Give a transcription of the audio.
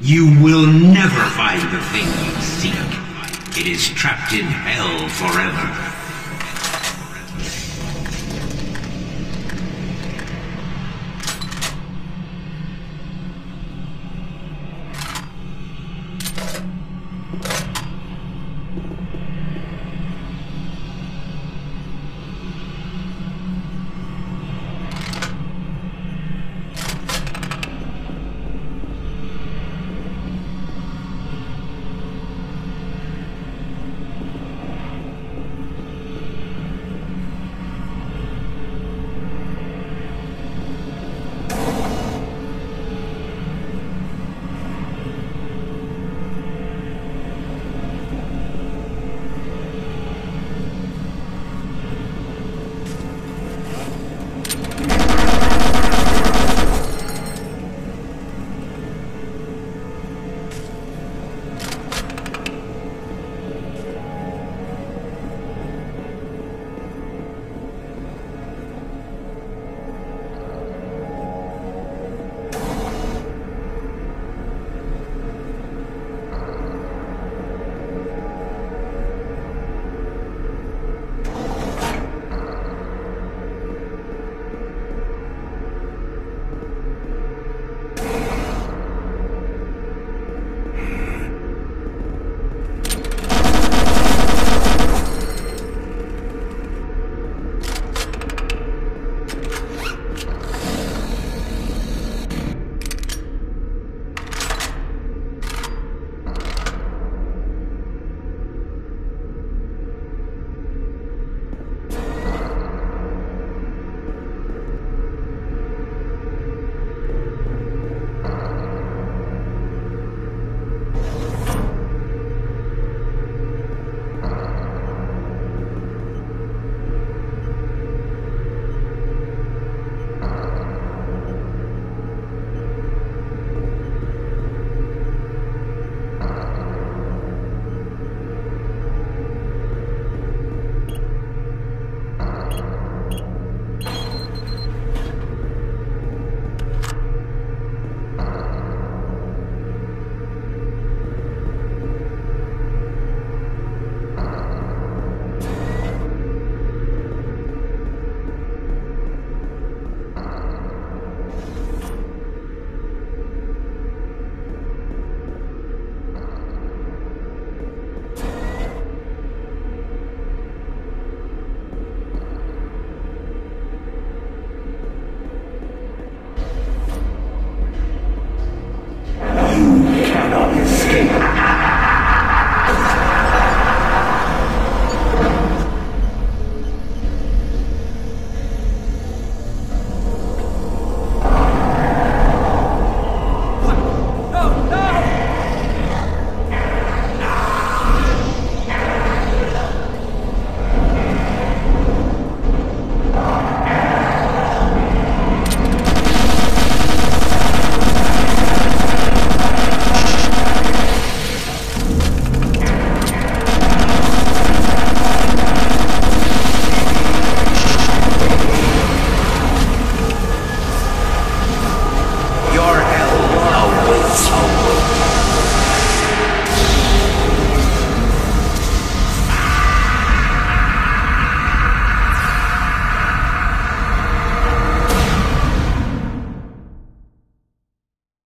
You will never find the thing you seek. It is trapped in hell forever.